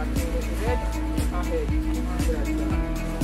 But the red ahead.